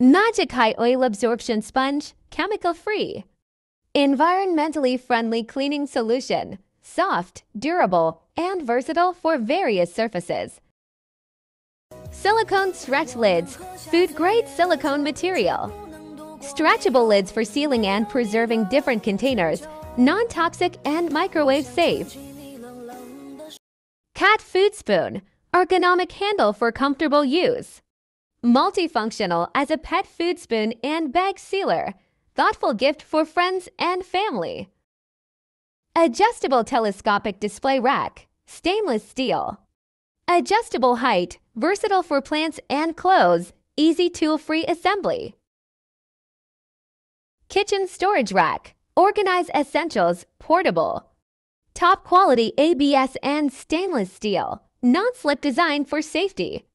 Magic High Oil Absorption Sponge, chemical-free. Environmentally friendly cleaning solution. Soft, durable, and versatile for various surfaces. Silicone stretch lids, food-grade silicone material. Stretchable lids for sealing and preserving different containers, non-toxic and microwave safe. Cat food spoon, ergonomic handle for comfortable use. Multifunctional as a pet food spoon and bag sealer, thoughtful gift for friends and family. Adjustable telescopic display rack, stainless steel. Adjustable height, versatile for plants and clothes, easy tool-free assembly. Kitchen storage rack, organize essentials, portable. Top quality ABS and stainless steel, non-slip design for safety.